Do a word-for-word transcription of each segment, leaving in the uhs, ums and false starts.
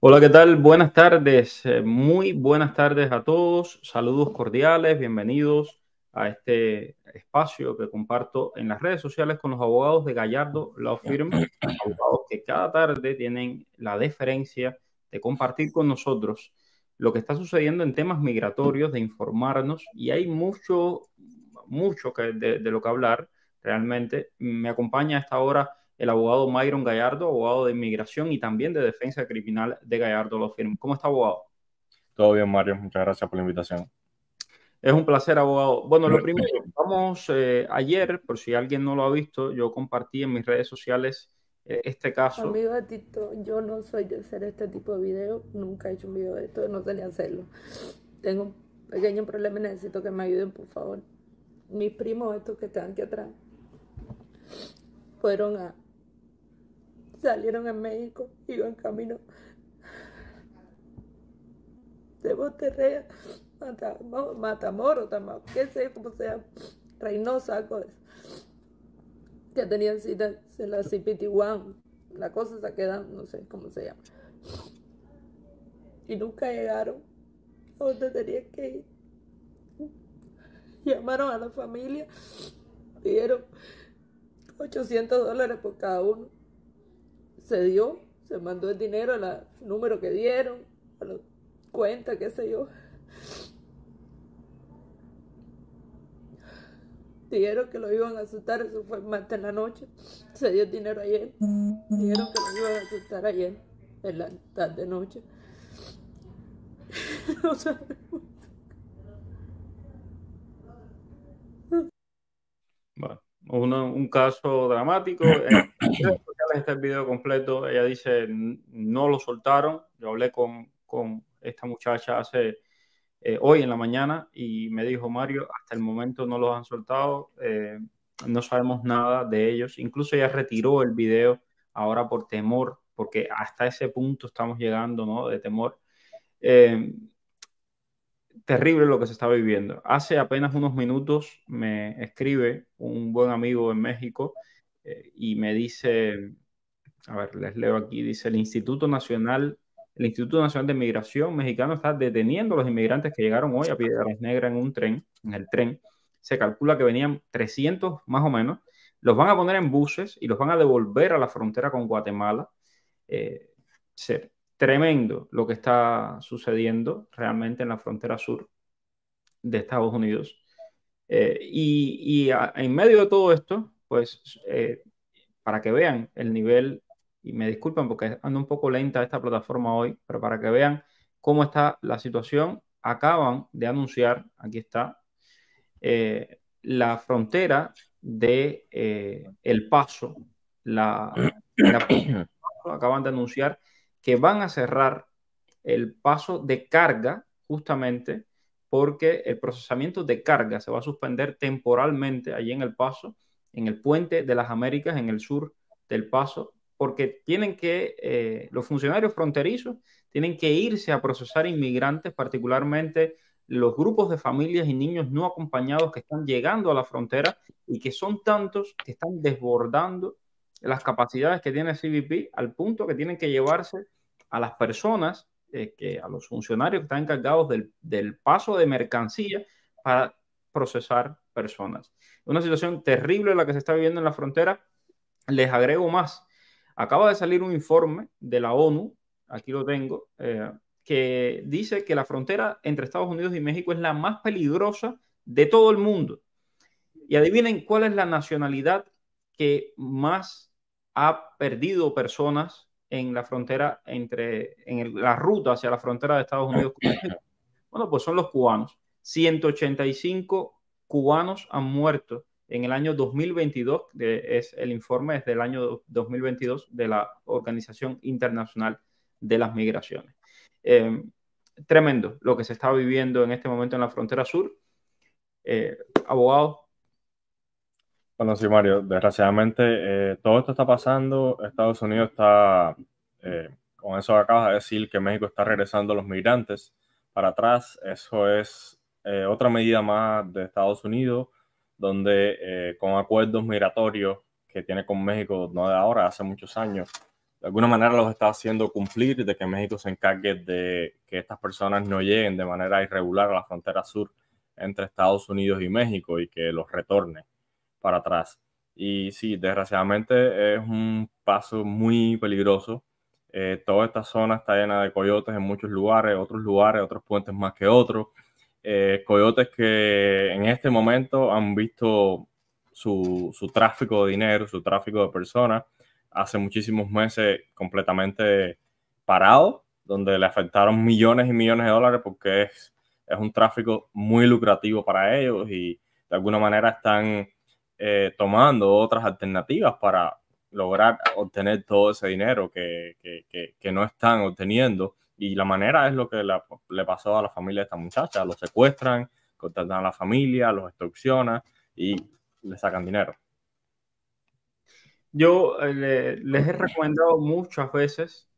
Hola, ¿qué tal? Buenas tardes, muy buenas tardes a todos. Saludos cordiales, bienvenidos a este espacio que comparto en las redes sociales con los abogados de Gallardo Law Firm, abogados que cada tarde tienen la deferencia de compartir con nosotros lo que está sucediendo en temas migratorios, de informarnos, y hay mucho, mucho que de, de lo que hablar realmente. Me acompaña a esta hora el abogado Mayron Gallardo, abogado de inmigración y también de defensa criminal de Gallardo Law Firm. ¿Cómo está, abogado? Todo bien, Mario. Muchas gracias por la invitación. Es un placer, abogado. Bueno, lo primero, vamos, eh, ayer, por si alguien no lo ha visto, yo compartí en mis redes sociales eh, este caso. Amigo de Tito, yo no soy de hacer este tipo de videos. Nunca he hecho un video de esto, no sé ni hacerlo. Tengo un pequeño problema y necesito que me ayuden, por favor. Mis primos, estos que están aquí atrás, fueron a... salieron en México, iban camino de Monterrey, Matamoros, que sé, como sea, Reynosa, algo de eso, que tenían citas en la C P T uno, la cosa se quedan, no sé cómo se llama, y nunca llegaron a donde tenían que ir. Llamaron a la familia, dieron ochocientos dólares por cada uno. Se dio, se mandó el dinero al número que dieron, a la cuenta, qué sé yo. Dijeron que lo iban a asustar, eso fue martes en la noche. Se dio el dinero ayer. Dijeron que lo iban a asustar ayer, en la tarde noche. No sabemos. Bueno, uno, un caso dramático. Eh. Este video completo, ella dice no lo soltaron. Yo hablé con, con esta muchacha hace eh, hoy en la mañana y me dijo: Mario, hasta el momento no los han soltado, eh, no sabemos nada de ellos. Incluso ella retiró el video ahora por temor, porque hasta ese punto estamos llegando, ¿no?, de temor. Eh, terrible lo que se está viviendo. Hace apenas unos minutos me escribe un buen amigo en México y me dice, a ver, les leo aquí, dice: el Instituto Nacional, el Instituto Nacional de Migración Mexicano está deteniendo a los inmigrantes que llegaron hoy a Piedras Negras en un tren, en el tren. Se calcula que venían trescientos más o menos. Los van a poner en buses y los van a devolver a la frontera con Guatemala. Eh, ser tremendo lo que está sucediendo realmente en la frontera sur de Estados Unidos. Eh, y y a, en medio de todo esto, pues eh, para que vean el nivel, y me disculpan porque ando un poco lenta esta plataforma hoy, pero para que vean cómo está la situación, acaban de anunciar, aquí está, eh, la frontera de eh, El Paso, la, la acaban de anunciar que van a cerrar el paso de carga, justamente porque el procesamiento de carga se va a suspender temporalmente allí en El Paso, en el puente de las Américas, en el sur del Paso, porque tienen que, eh, los funcionarios fronterizos tienen que irse a procesar inmigrantes, particularmente los grupos de familias y niños no acompañados que están llegando a la frontera y que son tantos que están desbordando las capacidades que tiene C B P, al punto que tienen que llevarse a las personas, eh, que, a los funcionarios que están encargados del, del paso de mercancía para procesar personas. Una situación terrible la que se está viviendo en la frontera. Les agrego más. Acaba de salir un informe de la ONU, aquí lo tengo, eh, que dice que la frontera entre Estados Unidos y México es la más peligrosa de todo el mundo. Y adivinen cuál es la nacionalidad que más ha perdido personas en la frontera, entre, en el, la ruta hacia la frontera de Estados Unidos con México. Bueno, pues son los cubanos. ciento ochenta y cinco cubanos han muerto en el año dos mil veintidós, de, es el informe desde el año dos mil veintidós de la Organización Internacional de las Migraciones. Eh, tremendo lo que se está viviendo en este momento en la frontera sur. Eh, abogado. Bueno, sí, Mario, desgraciadamente eh, todo esto está pasando. Estados Unidos está, eh, con eso acabas de decir, que México está regresando a los migrantes para atrás. Eso es... Eh, otra medida más de Estados Unidos, donde eh, con acuerdos migratorios que tiene con México, no de ahora, hace muchos años, de alguna manera los está haciendo cumplir, de que México se encargue de que estas personas no lleguen de manera irregular a la frontera sur entre Estados Unidos y México y que los retorne para atrás. Y sí, desgraciadamente es un paso muy peligroso. Eh, toda esta zona está llena de coyotes en muchos lugares, otros lugares, otros puentes más que otros. Eh, coyotes que en este momento han visto su, su tráfico de dinero, su tráfico de personas, hace muchísimos meses completamente parado, donde le afectaron millones y millones de dólares porque es, es un tráfico muy lucrativo para ellos y de alguna manera están eh, tomando otras alternativas para lograr obtener todo ese dinero que, que, que, que no están obteniendo. Y la manera es lo que la, le pasó a la familia de esta muchacha. Los secuestran, contratan a la familia, los extorsionan y le sacan dinero. Yo le, les he recomendado muchas veces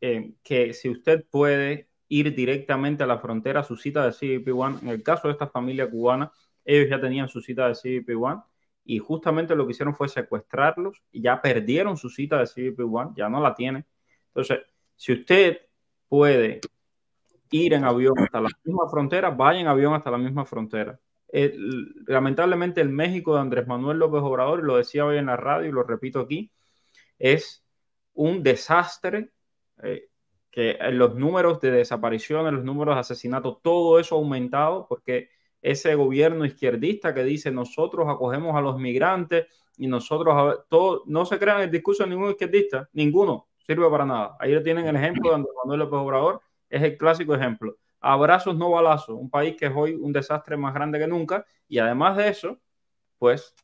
eh, que si usted puede ir directamente a la frontera, su cita de C B P One, en el caso de esta familia cubana, ellos ya tenían su cita de C B P One y justamente lo que hicieron fue secuestrarlos y ya perdieron su cita de C B P One, ya no la tienen. Entonces, si usted puede ir en avión hasta la misma frontera, vaya en avión hasta la misma frontera. Eh, lamentablemente el México de Andrés Manuel López Obrador, y lo decía hoy en la radio y lo repito aquí, es un desastre, eh, que los números de desapariciones, los números de asesinatos, todo eso ha aumentado porque ese gobierno izquierdista que dice nosotros acogemos a los migrantes y nosotros, todo, no se crean el discurso de ningún izquierdista, ninguno sirve para nada. Ahí lo tienen, el ejemplo de Andrés Manuel López Obrador, es el clásico ejemplo. Abrazos, no balazos. Un país que es hoy un desastre más grande que nunca. Y además de eso, pues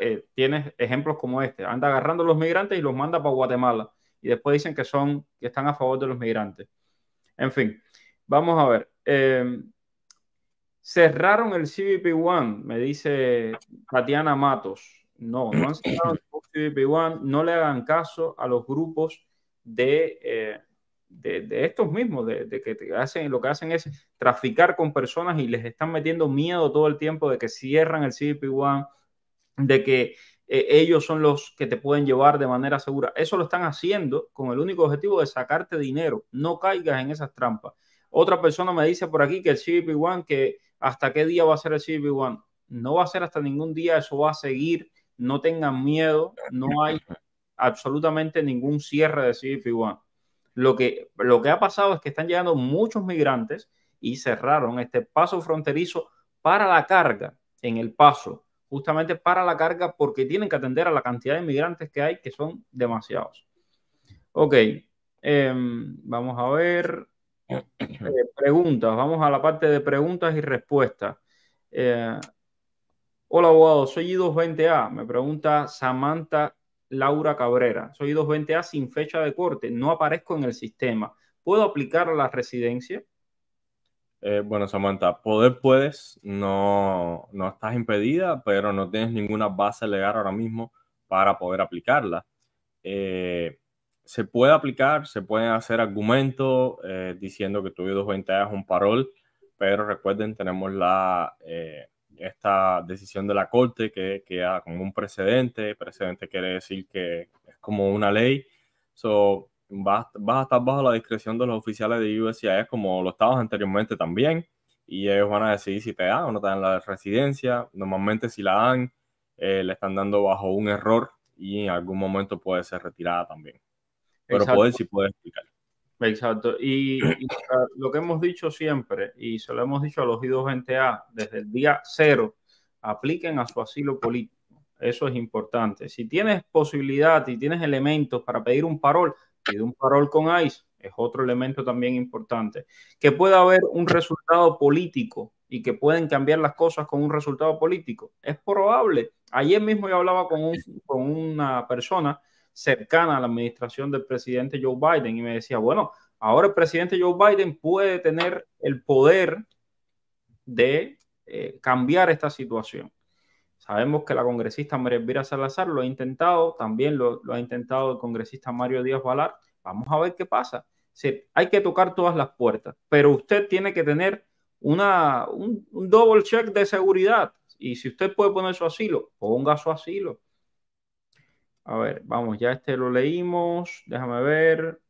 eh, tienes ejemplos como este. Anda agarrando a los migrantes y los manda para Guatemala. Y después dicen que son, que están a favor de los migrantes. En fin, vamos a ver. Eh, cerraron el C B P One, me dice Tatiana Matos. No, no han cerrado el C B P One. No le hagan caso a los grupos de... Eh, De, de estos mismos, de, de que hacen, lo que hacen es traficar con personas y les están metiendo miedo todo el tiempo de que cierran el C B P One, de que eh, ellos son los que te pueden llevar de manera segura. Eso lo están haciendo con el único objetivo de sacarte dinero. No caigas en esas trampas. Otra persona me dice por aquí que el C B P One, que hasta qué día va a ser el C B P One. No va a ser hasta ningún día, eso va a seguir. No tengan miedo, no hay absolutamente ningún cierre de C B P One. Lo que, lo que ha pasado es que están llegando muchos migrantes y cerraron este paso fronterizo para la carga en El Paso, justamente para la carga porque tienen que atender a la cantidad de migrantes que hay, que son demasiados. Ok, eh, vamos a ver eh, preguntas, vamos a la parte de preguntas y respuestas. Eh, hola abogado, soy I dos veinte A, me pregunta Samantha Laura Cabrera, soy I dos veinte A sin fecha de corte, no aparezco en el sistema. ¿Puedo aplicar a la residencia? Eh, bueno, Samantha, poder puedes, no, no estás impedida, pero no tienes ninguna base legal ahora mismo para poder aplicarla. Eh, se puede aplicar, se pueden hacer argumentos eh, diciendo que tu I dos veinte A es un parol, pero recuerden, tenemos la... Eh, esta decisión de la corte que queda como un precedente. Precedente quiere decir que es como una ley. So, vas, vas a estar bajo la discreción de los oficiales de U S C I S como lo estabas anteriormente también. Y ellos van a decidir si te dan o no te dan la residencia. Normalmente si la dan, eh, le están dando bajo un error y en algún momento puede ser retirada también. Pero poder sí puede explicar. Exacto. Y, y lo que hemos dicho siempre, y se lo hemos dicho a los I dos veinte A, desde el día cero, apliquen a su asilo político. Eso es importante. Si tienes posibilidad y si tienes elementos para pedir un parol, pide un parol con I C E. Es otro elemento también importante. Que pueda haber un resultado político y que pueden cambiar las cosas con un resultado político. Es probable. Ayer mismo yo hablaba con, un, con una persona cercana a la administración del presidente Joe Biden y me decía, bueno, ahora el presidente Joe Biden puede tener el poder de eh, cambiar esta situación. Sabemos que la congresista María Vira Salazar lo ha intentado, también lo, lo ha intentado el congresista Mario Díaz-Balart. Vamos a ver qué pasa. Sí, hay que tocar todas las puertas, pero usted tiene que tener una, un, un double check de seguridad y si usted puede poner su asilo, ponga su asilo. A ver, vamos, ya este lo leímos. Déjame ver.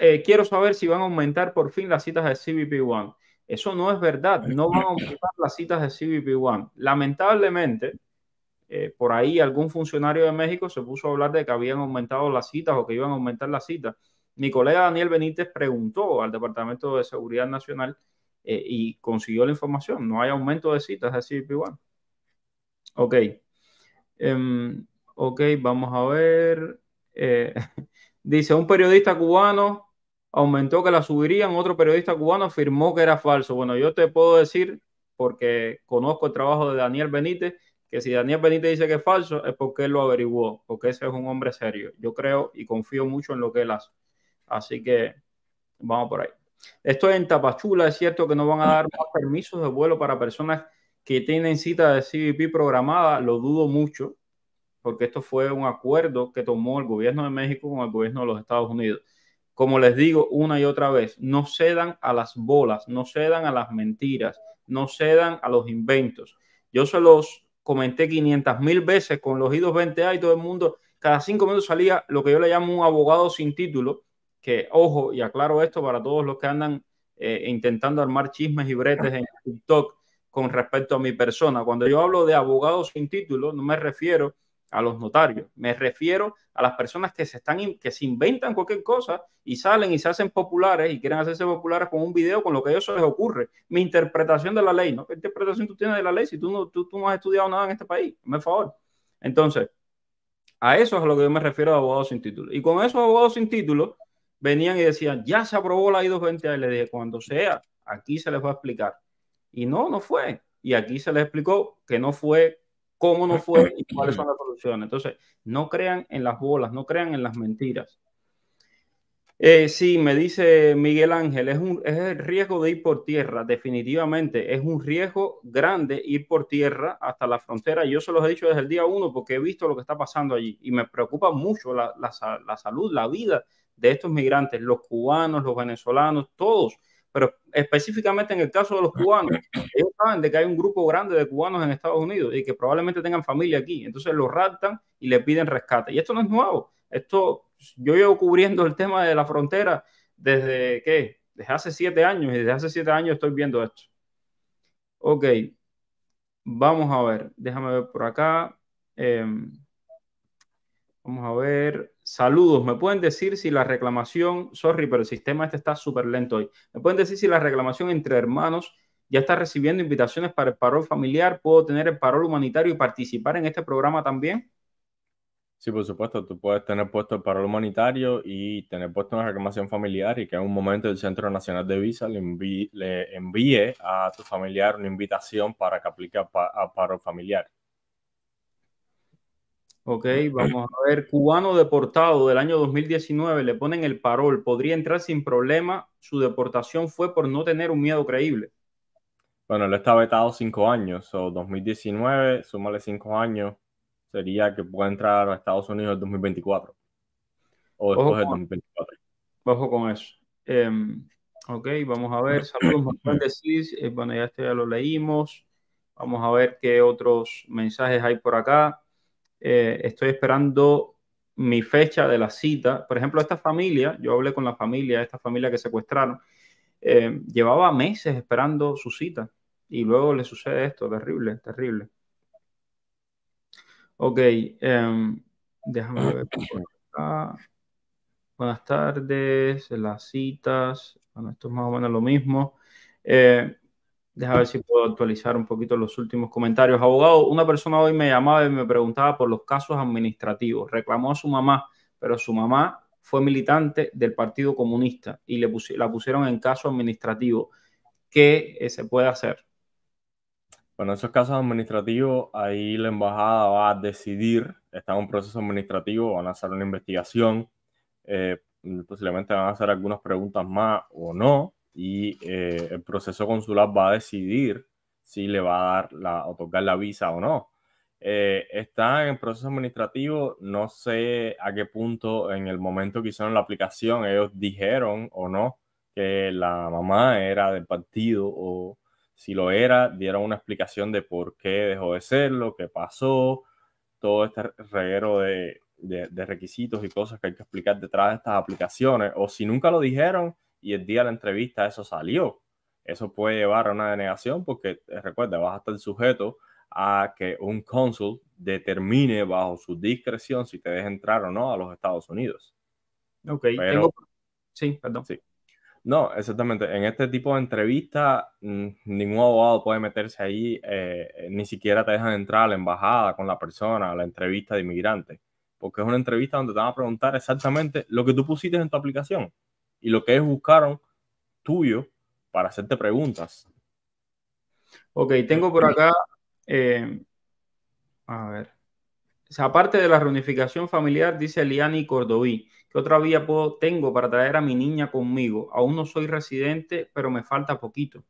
Eh, quiero saber si van a aumentar por fin las citas de C B P One. Eso no es verdad. No van a aumentar las citas de C B P One. Lamentablemente, eh, por ahí algún funcionario de México se puso a hablar de que habían aumentado las citas o que iban a aumentar las citas. Mi colega Daniel Benítez preguntó al Departamento de Seguridad Nacional eh, y consiguió la información. No hay aumento de citas de C B P One. Ok. Um, ok, vamos a ver. Eh, dice, un periodista cubano aumentó que la subirían, otro periodista cubano afirmó que era falso. Bueno, yo te puedo decir, porque conozco el trabajo de Daniel Benítez, que si Daniel Benítez dice que es falso, es porque él lo averiguó, porque ese es un hombre serio. Yo creo y confío mucho en lo que él hace. Así que vamos por ahí. Esto en Tapachula, es cierto que no van a dar más permisos de vuelo para personas que tienen cita de C B P programada, lo dudo mucho, porque esto fue un acuerdo que tomó el gobierno de México con el gobierno de los Estados Unidos. Como les digo una y otra vez, no cedan a las bolas, no cedan a las mentiras, no cedan a los inventos. Yo se los comenté quinientas mil veces con los I doscientos veinte A y todo el mundo, cada cinco minutos salía lo que yo le llamo un abogado sin título, que, ojo, y aclaro esto para todos los que andan eh, intentando armar chismes y bretes en TikTok con respecto a mi persona. Cuando yo hablo de abogados sin título, no me refiero a los notarios, me refiero a las personas que se están in, que se inventan cualquier cosa y salen y se hacen populares y quieren hacerse populares con un video, con lo que a ellos se les ocurre. Mi interpretación de la ley, ¿no? ¿Qué interpretación tú tienes de la ley si tú no, tú, tú no has estudiado nada en este país? Hazme el favor. Entonces, a eso es a lo que yo me refiero de abogados sin título. Y con esos abogados sin título venían y decían, ya se aprobó la I doscientos veinte A, y le dije, cuando sea, aquí se les va a explicar. Y no, no fue. Y aquí se les explicó que no fue, cómo no fue y cuáles son las soluciones. Entonces, no crean en las bolas, no crean en las mentiras. Eh, sí, me dice Miguel Ángel, es, un, es el riesgo de ir por tierra, definitivamente. Es un riesgo grande ir por tierra hasta la frontera. Yo se los he dicho desde el día uno porque he visto lo que está pasando allí y me preocupa mucho la, la, la salud, la vida de estos migrantes, los cubanos, los venezolanos, todos. Pero específicamente en el caso de los cubanos, ellos saben de que hay un grupo grande de cubanos en Estados Unidos y que probablemente tengan familia aquí. Entonces los raptan y le piden rescate. Y esto no es nuevo. Esto, yo llevo cubriendo el tema de la frontera desde, ¿qué? Desde hace siete años y desde hace siete años estoy viendo esto. Ok, vamos a ver. Déjame ver por acá. Eh, vamos a ver. Saludos, me pueden decir si la reclamación, sorry, pero el sistema este está súper lento hoy. Me pueden decir si la reclamación entre hermanos ya está recibiendo invitaciones para el parol familiar, puedo tener el parol humanitario y participar en este programa también. Sí, por supuesto, tú puedes tener puesto el parol humanitario y tener puesto una reclamación familiar y que en un momento el Centro Nacional de Visa le envíe, le envíe a tu familiar una invitación para que aplique a, a parol familiar. Ok, vamos a ver. Cubano deportado del año dos mil diecinueve, le ponen el parol. ¿Podría entrar sin problema? Su deportación fue por no tener un miedo creíble. Bueno, él está vetado cinco años. O dos mil diecinueve, súmale cinco años, sería que pueda entrar a Estados Unidos en dos mil veinticuatro. O después ojo del dos mil veinticuatro. Con, ojo con eso. Eh, ok, vamos a ver. Saludos, eh, bueno, ya este ya lo leímos. Vamos a ver qué otros mensajes hay por acá. Eh, estoy esperando mi fecha de la cita. Por ejemplo, esta familia, yo hablé con la familia, esta familia que secuestraron, eh, llevaba meses esperando su cita y luego le sucede esto, terrible, terrible. Ok, eh, déjame ver. Buenas tardes, las citas, bueno, esto es más o menos lo mismo. Eh, Deja ver si puedo actualizar un poquito los últimos comentarios. Abogado, una persona hoy me llamaba y me preguntaba por los casos administrativos. Reclamó a su mamá, pero su mamá fue militante del Partido Comunista y le pus- la pusieron en caso administrativo. ¿Qué eh, se puede hacer? Bueno, esos casos administrativos, ahí la embajada va a decidir. Está en un proceso administrativo, van a hacer una investigación. Eh, posiblemente van a hacer algunas preguntas más o no. Y eh, el proceso consular va a decidir si le va a dar la, otorgar la visa o no. Eh, está en proceso administrativo, no sé a qué punto en el momento que hicieron la aplicación ellos dijeron o no que la mamá era del partido o si lo era, dieron una explicación de por qué dejó de serlo, qué pasó, todo este reguero de, de, de requisitos y cosas que hay que explicar detrás de estas aplicaciones, o si nunca lo dijeron y el día de la entrevista eso salió, eso puede llevar a una denegación, porque recuerda, vas a estar sujeto a que un cónsul determine bajo su discreción si te deja entrar o no a los Estados Unidos. Ok. Pero, tengo... Sí, perdón. Sí. No, exactamente. En este tipo de entrevistas ningún abogado puede meterse ahí, eh, ni siquiera te dejan entrar a la embajada con la persona, a la entrevista de inmigrante, porque es una entrevista donde te van a preguntar exactamente lo que tú pusiste en tu aplicación y lo que ellos buscaron tuyo para hacerte preguntas. Ok, tengo por acá, eh, a ver, aparte de la reunificación familiar, dice Eliani Cordoví, ¿qué otra vía puedo, tengo para traer a mi niña conmigo? Aún no soy residente, pero me falta poquito.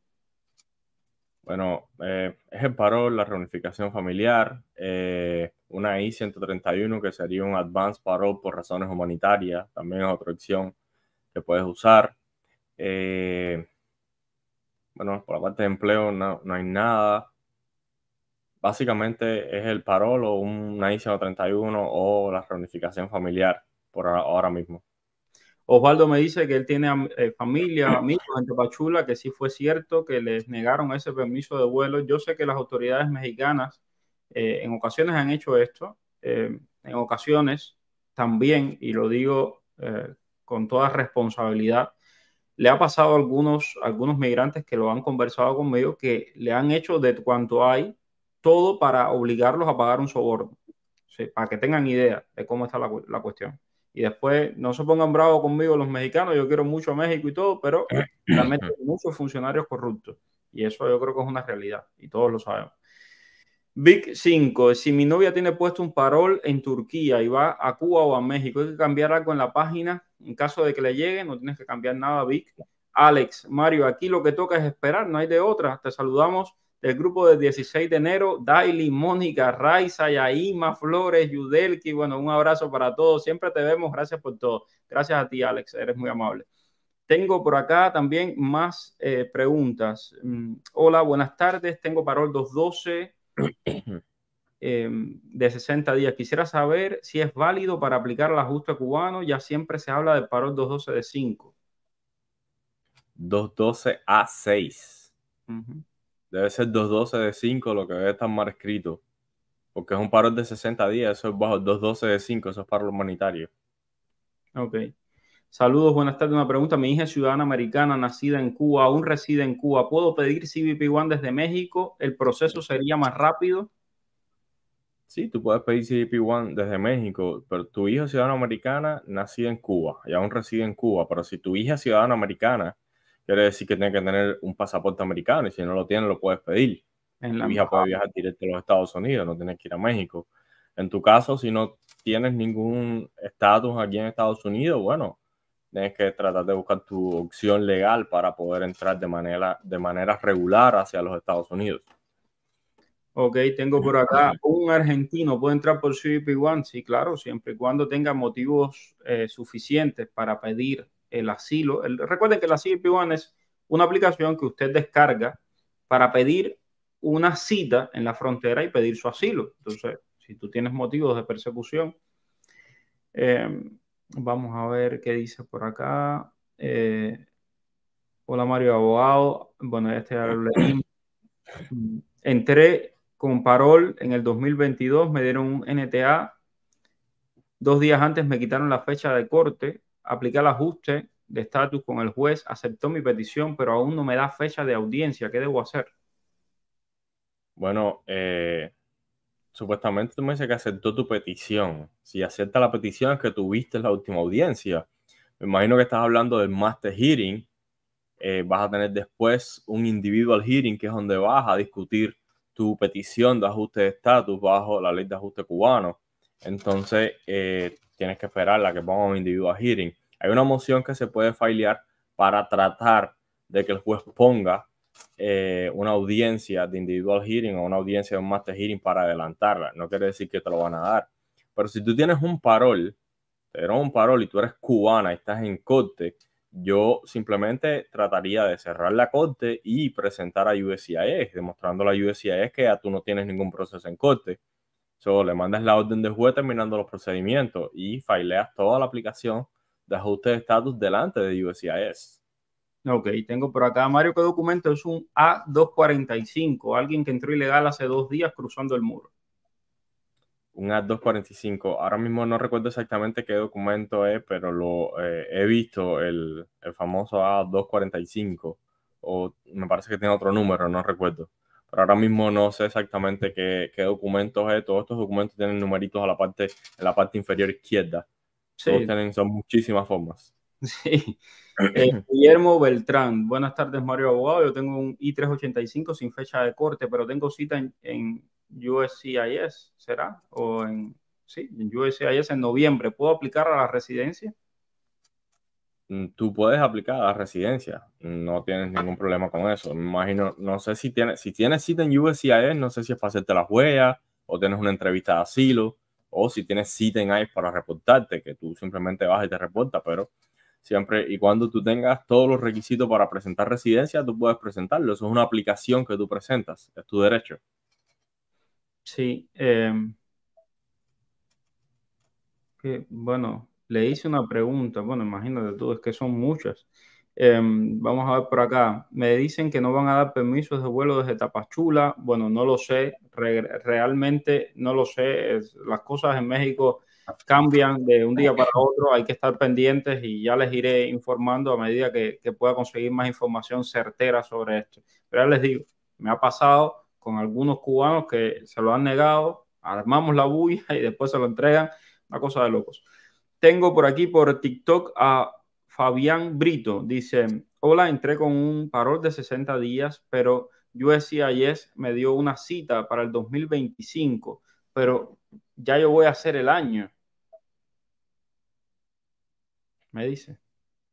Bueno, eh, es el parol, la reunificación familiar, eh, una I ciento treinta y uno que sería un advance parol por razones humanitarias, también es otra opción que puedes usar. Eh, bueno, por la parte de empleo no, no hay nada. Básicamente es el parol o una I ciento treinta y uno o la reunificación familiar por ahora mismo. Osvaldo me dice que él tiene eh, familia, amigos en Tapachula, que sí fue cierto que les negaron ese permiso de vuelo. Yo sé que las autoridades mexicanas eh, en ocasiones han hecho esto, eh, en ocasiones también, y lo digo eh, con toda responsabilidad, le ha pasado a algunos, algunos migrantes que lo han conversado conmigo, que le han hecho de cuanto hay, todo para obligarlos a pagar un soborno, ¿sí? Para que tengan idea de cómo está la, la cuestión. Y después no se pongan bravos conmigo los mexicanos, yo quiero mucho a México y todo, pero realmente hay muchos funcionarios corruptos. Y eso yo creo que es una realidad y todos lo sabemos. Vic cinco, si mi novia tiene puesto un parol en Turquía y va a Cuba o a México, hay que cambiar algo en la página. En caso de que le llegue, no tienes que cambiar nada, Vic. Alex, Mario, aquí lo que toca es esperar, no hay de otra. Te saludamos. El grupo del dieciséis de enero, Daily, Mónica, Raiza, Yaima, Flores, Yudelki, bueno, un abrazo para todos. Siempre te vemos, gracias por todo. Gracias a ti, Alex, eres muy amable. Tengo por acá también más eh, preguntas. Mm, hola, buenas tardes, tengo parol doscientos doce eh, de sesenta días. Quisiera saber si es válido para aplicar el ajuste cubano, ya siempre se habla del parol doscientos doce de cinco. doscientos doce A seis. Uh-huh. Debe ser doscientos doce de cinco, lo que debe estar mal escrito. Porque es un paro de sesenta días, eso es bajo el doscientos doce de cinco, eso es paro humanitario. Ok. Saludos, buenas tardes. Una pregunta. Mi hija es ciudadana americana, nacida en Cuba, aún reside en Cuba. ¿Puedo pedir C B P uno desde México? ¿El proceso sería más rápido? Sí, tú puedes pedir C B P uno desde México, pero tu hija es ciudadana americana, nacida en Cuba, y aún reside en Cuba. Pero si tu hija es ciudadana americana, quiere decir que tiene que tener un pasaporte americano y si no lo tiene, lo puedes pedir. En la tu hija puede viajar directo a los Estados Unidos, no tienes que ir a México. En tu caso, si no tienes ningún estatus aquí en Estados Unidos, bueno, tienes que tratar de buscar tu opción legal para poder entrar de manera, de manera regular hacia los Estados Unidos. Ok, tengo por acá un argentino, ¿puede entrar por C B P uno? Sí, claro, siempre y cuando tenga motivos eh, suficientes para pedir el asilo. El, recuerden que la C B P uno es una aplicación que usted descarga para pedir una cita en la frontera y pedir su asilo. Entonces, si tú tienes motivos de persecución, eh, vamos a ver qué dice por acá. Eh, hola Mario, abogado. Bueno, este ya lo leí. Entré con parol en el dos mil veintidós, me dieron un N T A. Dos días antes me quitaron la fecha de corte. Apliqué el ajuste de estatus con el juez, aceptó mi petición, pero aún no me da fecha de audiencia. ¿Qué debo hacer? Bueno, eh, supuestamente tú me dices que aceptó tu petición. Si acepta la petición es que tuviste la última audiencia. Me imagino que estás hablando del master hearing. Eh, vas a tener después un individual hearing, que es donde vas a discutir tu petición de ajuste de estatus bajo la ley de ajuste cubano. Entonces, eh, tienes que esperar la que ponga un individual hearing. Hay una moción que se puede filear para tratar de que el juez ponga eh, una audiencia de individual hearing o una audiencia de un master hearing para adelantarla. No quiere decir que te lo van a dar. Pero si tú tienes un parol, te dieron un parol y tú eres cubana y estás en corte, yo simplemente trataría de cerrar la corte y presentar a U S C I S, demostrando a U S C I S que ya tú no tienes ningún proceso en corte. So, le mandas la orden del juez terminando los procedimientos y fileas toda la aplicación de ajuste de estatus delante de U S C I S. Ok, tengo por acá, Mario, ¿qué documento? Es un A doscientos cuarenta y cinco, alguien que entró ilegal hace dos días cruzando el muro. Un A doscientos cuarenta y cinco. Ahora mismo no recuerdo exactamente qué documento es, pero lo eh, he visto, el, el famoso A doscientos cuarenta y cinco. O me parece que tiene otro número, no recuerdo. Pero ahora mismo no sé exactamente qué, qué documentos es. Todos estos documentos tienen numeritos a la parte, en la parte inferior izquierda. Sí. Todos tienen, son muchísimas formas. Sí. Eh, Guillermo Beltrán. Buenas tardes, Mario Abogado. Yo tengo un I trescientos ochenta y cinco sin fecha de corte, pero tengo cita en... en U S C I S, ¿será? O en, sí, en U S C I S en noviembre. ¿Puedo aplicar a la residencia? Tú puedes aplicar a la residencia. No tienes ningún problema con eso. Me imagino, no sé si tienes, si tienes cita en U S C I S, no sé si es para hacerte las huellas, o tienes una entrevista de asilo, o si tienes cita en I C E para reportarte, que tú simplemente vas y te reportas, pero siempre y cuando tú tengas todos los requisitos para presentar residencia, tú puedes presentarlo. Eso es una aplicación que tú presentas. Es tu derecho. Sí, eh, que, bueno, le hice una pregunta, bueno, imagínate tú, es que son muchas. Eh, vamos a ver por acá, me dicen que no van a dar permisos de vuelo desde Tapachula, bueno, no lo sé, re realmente no lo sé, es, las cosas en México cambian de un día para otro, hay que estar pendientes y ya les iré informando a medida que, que pueda conseguir más información certera sobre esto. Pero ya les digo, me ha pasado con algunos cubanos que se lo han negado, armamos la bulla y después se lo entregan, una cosa de locos. Tengo por aquí por TikTok a Fabián Brito, dice, hola, entré con un parol de sesenta días, pero U S C I S me dio una cita para el dos mil veinticinco, pero ya yo voy a hacer el año. Me dice.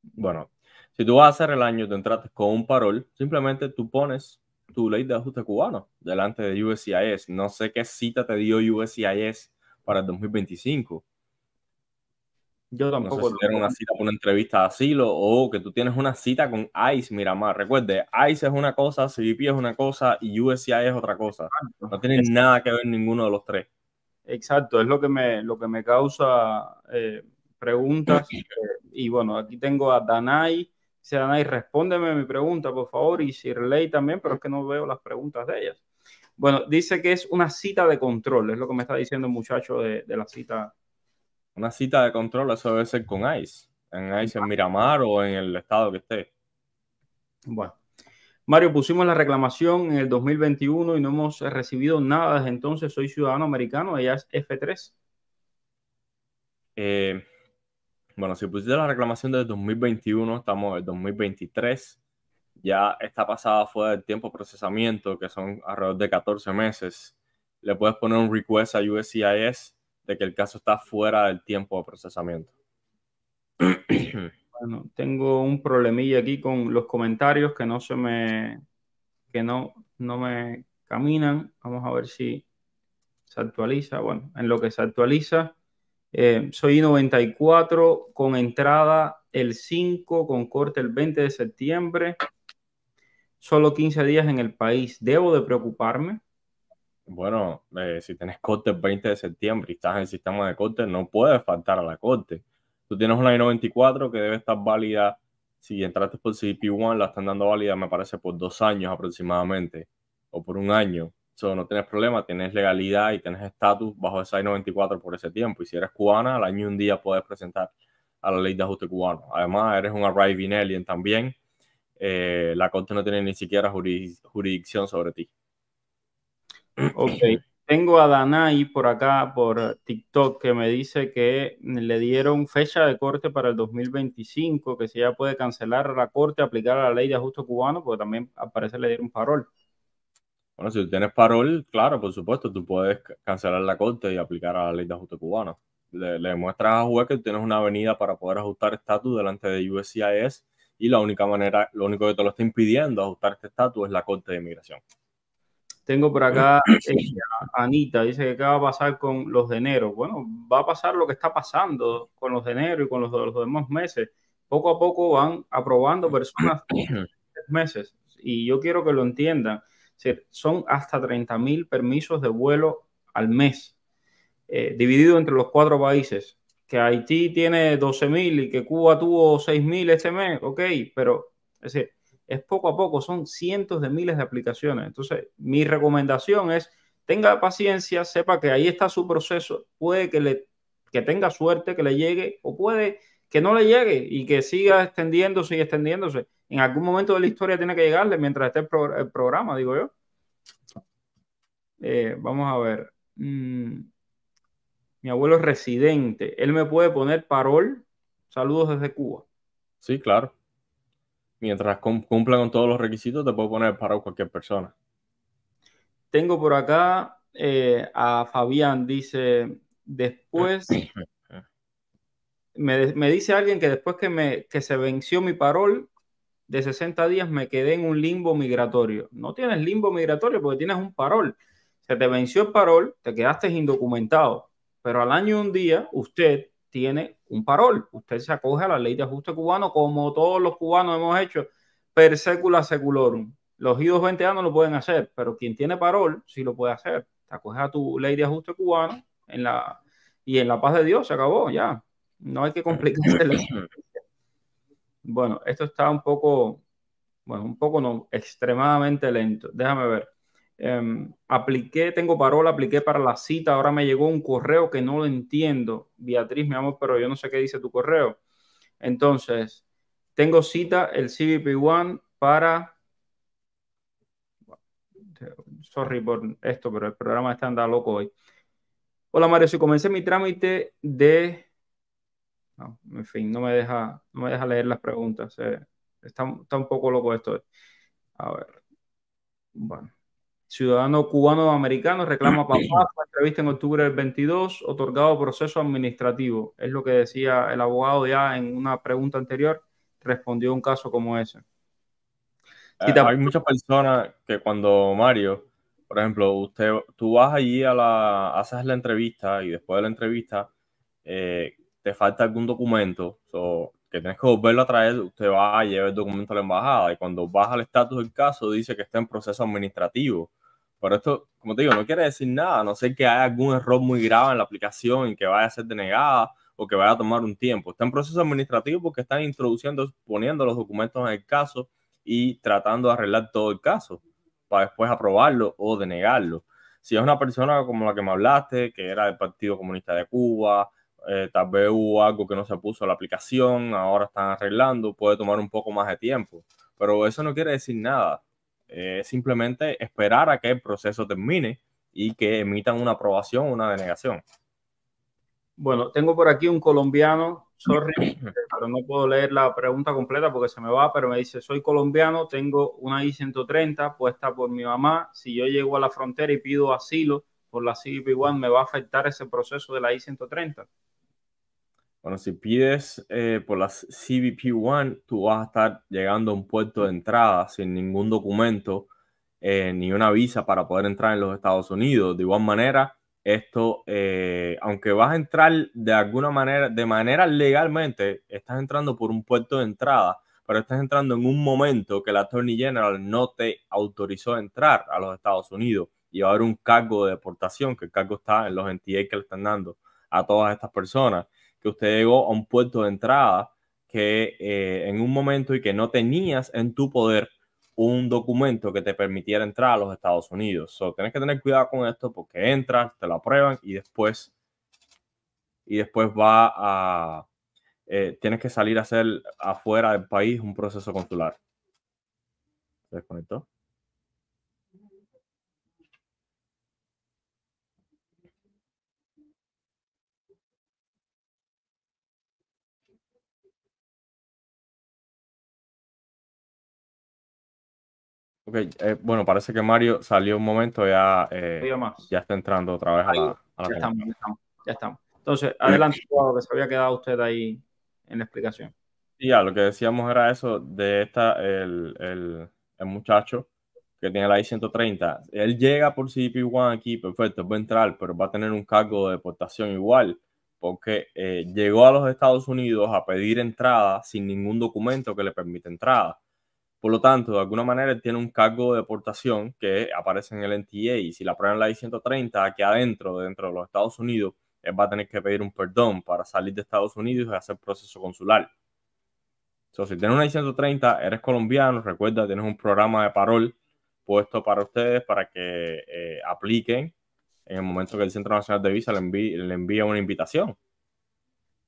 Bueno, si tú vas a hacer el año, te entraste con un parol, simplemente tú pones tu ley de ajuste cubano delante de U S C I S. No sé qué cita te dio U S C I S para el dos mil veinticinco. Yo tampoco. No sé si tienes una cita por una entrevista de asilo o que tú tienes una cita con I C E Miramar. Recuerde, I C E es una cosa, C B P es una cosa y U S C I S es otra cosa. No tienen nada que ver ninguno de los tres. Exacto, es lo que me, lo que me causa eh, preguntas. eh, y bueno, aquí tengo a Danay. Danay, respóndeme mi pregunta, por favor, y Shirley también, pero es que no veo las preguntas de ellas. Bueno, dice que es una cita de control, es lo que me está diciendo el muchacho de, de la cita. Una cita de control, eso debe ser con I C E, en I C E en Miramar o en el estado que esté. Bueno, Mario, pusimos la reclamación en el dos mil veintiuno y no hemos recibido nada desde entonces. Soy ciudadano americano, ella es F tres. Eh... Bueno, si pusiste la reclamación del dos mil veintiuno, estamos en dos mil veintitrés. Ya está pasada fuera del tiempo de procesamiento, que son alrededor de catorce meses. Le puedes poner un request a U S C I S de que el caso está fuera del tiempo de procesamiento. Bueno, tengo un problemilla aquí con los comentarios que no se me... que no, no me caminan. Vamos a ver si se actualiza. Bueno, en lo que se actualiza... Eh, soy I noventa y cuatro con entrada el cinco, con corte el veinte de septiembre. Solo quince días en el país. ¿Debo de preocuparme? Bueno, eh, si tienes corte el veinte de septiembre y estás en el sistema de corte, no puedes faltar a la corte. Tú tienes una I noventa y cuatro que debe estar válida. Si entraste por C B P uno, la están dando válida, me parece, por dos años aproximadamente, o por un año. So, no tienes problema, tienes legalidad y tienes estatus bajo esa I noventa y cuatro por ese tiempo. Y si eres cubana, al año y un día puedes presentar a la ley de ajuste cubano. Además, eres un arriving alien también. Eh, la corte no tiene ni siquiera juris, jurisdicción sobre ti. Ok. Tengo a Danay por acá, por TikTok, que me dice que le dieron fecha de corte para el dos mil veinticinco, que si ya puede cancelar la corte, aplicar a la ley de ajuste cubano, porque también al parecer le dieron parol. Bueno, si tú tienes parol, claro, por supuesto, tú puedes cancelar la corte y aplicar a la ley de ajuste cubano. Le, le muestras a juez que tienes una avenida para poder ajustar estatus delante de U S C I S y la única manera, lo único que te lo está impidiendo ajustar este estatus es la corte de inmigración. Tengo por acá Anita, dice que qué va a pasar con los de enero. Bueno, va a pasar lo que está pasando con los de enero y con los de los demás meses. Poco a poco van aprobando personas tres meses y yo quiero que lo entiendan. Son hasta treinta mil permisos de vuelo al mes. eh, dividido entre los cuatro países, que Haití tiene doce mil y que Cuba tuvo seis mil este mes, ok, pero es decir, es poco a poco, son cientos de miles de aplicaciones. Entonces, mi recomendación es, tenga paciencia, sepa que ahí está su proceso, puede que, le, que tenga suerte, que le llegue, o puede que no le llegue y que siga extendiéndose y extendiéndose. En algún momento de la historia tiene que llegarle mientras esté el, pro, el programa, digo yo. Eh, vamos a ver. Mm. Mi abuelo es residente. ¿Él me puede poner parol? Saludos desde Cuba. Sí, claro. Mientras cumpla con todos los requisitos, te puedo poner parol cualquier persona. Tengo por acá eh, a Fabián. Dice, después... me, me dice alguien que después que, me, que se venció mi parol de sesenta días, me quedé en un limbo migratorio. No tienes limbo migratorio porque tienes un parol. Se te venció el parol, te quedaste indocumentado. Pero al año y un día usted tiene un parol. Usted se acoge a la ley de ajuste cubano, como todos los cubanos hemos hecho, per secula seculorum. Los I dos veinte A no lo pueden hacer, pero quien tiene parol sí lo puede hacer. Te acoges a tu ley de ajuste cubano en la, y en la paz de Dios se acabó, ya. No hay que complicarse la vida. Bueno, esto está un poco, bueno, un poco no, extremadamente lento. Déjame ver. Um, apliqué, tengo parol, apliqué para la cita, ahora me llegó un correo que no lo entiendo, Beatriz, mi amor, pero yo no sé qué dice tu correo. Entonces, tengo cita el C B P One para, sorry por esto, pero el programa está andando loco hoy. Hola Mario, si comencé mi trámite de, no, en fin, no me deja, no me deja leer las preguntas, eh, está, está un poco loco esto hoy. A ver, bueno. Ciudadano cubano-americano reclama papá, entrevista en octubre del veintidós, otorgado proceso administrativo. Es lo que decía el abogado ya en una pregunta anterior, respondió un caso como ese. Si te... Hay muchas personas que cuando, Mario, por ejemplo, usted, tú vas allí a la, haces la entrevista y después de la entrevista eh, te falta algún documento so, que tienes que volverlo a traer, usted va a llevar el documento a la embajada y cuando vas al estatus del caso dice que está en proceso administrativo. Pero esto, como te digo, no quiere decir nada, a no ser que haya algún error muy grave en la aplicación y que vaya a ser denegada o que vaya a tomar un tiempo. Está en proceso administrativo porque están introduciendo, poniendo los documentos en el caso y tratando de arreglar todo el caso para después aprobarlo o denegarlo. Si es una persona como la que me hablaste, que era del Partido Comunista de Cuba, eh, tal vez hubo algo que no se puso a la aplicación, ahora están arreglando, puede tomar un poco más de tiempo. Pero eso no quiere decir nada. Es simplemente esperar a que el proceso termine y que emitan una aprobación o una denegación. Bueno, tengo por aquí un colombiano, sorry, pero no puedo leer la pregunta completa porque se me va, pero me dice, soy colombiano, tengo una I ciento treinta puesta por mi mamá, si yo llego a la frontera y pido asilo por la C B P One, ¿me va a afectar ese proceso de la I ciento treinta? Bueno, si pides eh, por la C B P One, tú vas a estar llegando a un puerto de entrada sin ningún documento eh, ni una visa para poder entrar en los Estados Unidos. De igual manera, esto, eh, aunque vas a entrar de alguna manera, de manera legalmente, estás entrando por un puerto de entrada, pero estás entrando en un momento que la Attorney General no te autorizó a entrar a los Estados Unidos y va a haber un cargo de deportación, que el cargo está en los N T A que le están dando a todas estas personas. Que usted llegó a un puerto de entrada que eh, en un momento y que no tenías en tu poder un documento que te permitiera entrar a los Estados Unidos. So, tienes que tener cuidado con esto porque entras, te lo aprueban y después y después va a eh, tienes que salir a hacer afuera del país un proceso consular. ¿Se desconectó? Ok, eh, bueno, parece que Mario salió un momento, ya, eh, ya está entrando otra vez a la, a la ya, estamos, ya, estamos, ya estamos. Entonces, adelante, lo que se había quedado usted ahí en la explicación. Y ya, lo que decíamos era eso de esta, el, el, el muchacho que tiene la I ciento treinta. Él llega por C B P One aquí, perfecto, va a entrar, pero va a tener un cargo de deportación igual, porque eh, llegó a los Estados Unidos a pedir entrada sin ningún documento que le permita entrada. Por lo tanto, de alguna manera él tiene un cargo de deportación que aparece en el N T A, y si le aprueban la I ciento treinta aquí adentro, dentro de los Estados Unidos, él va a tener que pedir un perdón para salir de Estados Unidos y hacer proceso consular. So, si tienes una I ciento treinta, eres colombiano, recuerda, tienes un programa de parol puesto para ustedes para que eh, apliquen en el momento que el Centro Nacional de Visa le envíe, le envía una invitación.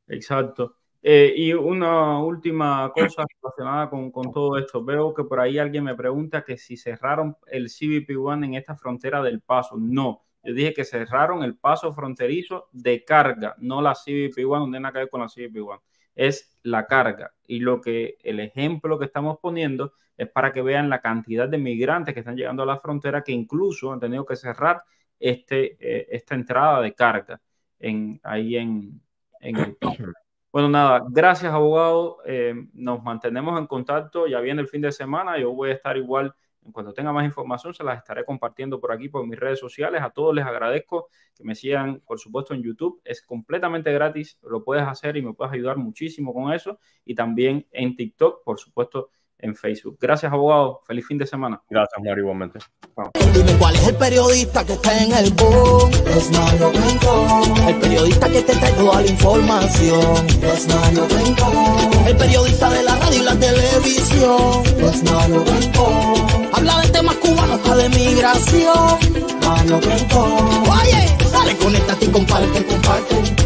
Exacto. Eh, y una última cosa relacionada con, con todo esto. Veo que por ahí alguien me pregunta que si cerraron el C B P One en esta frontera del Paso. No, yo dije que cerraron el paso fronterizo de carga, no la C B P One, no tiene nada que ver con la C B P One. Es la carga. Y lo que el ejemplo que estamos poniendo es para que vean la cantidad de migrantes que están llegando a la frontera, que incluso han tenido que cerrar este, eh, esta entrada de carga en, ahí en, en el Paso. Bueno, nada, gracias, abogado. Eh, nos mantenemos en contacto. Ya viene el fin de semana. Yo voy a estar igual. En cuanto tenga más información, se las estaré compartiendo por aquí, por mis redes sociales. A todos les agradezco que me sigan, por supuesto, en YouTube. Es completamente gratis. Lo puedes hacer y me puedes ayudar muchísimo con eso. Y también en TikTok, por supuesto, en Facebook. Gracias, abogado. Feliz fin de semana. Gracias, Mario, igualmente. Dime cuál es el periodista que está en el boom. Es Mario Rincón. El periodista que te trae toda la información. Es Mario Rincón. El periodista de la radio y la televisión. Es Mario Rincón. Habla de temas cubanos, hasta de migración. Mario Rincón. Oye, dale, conéctate y comparte, comparte.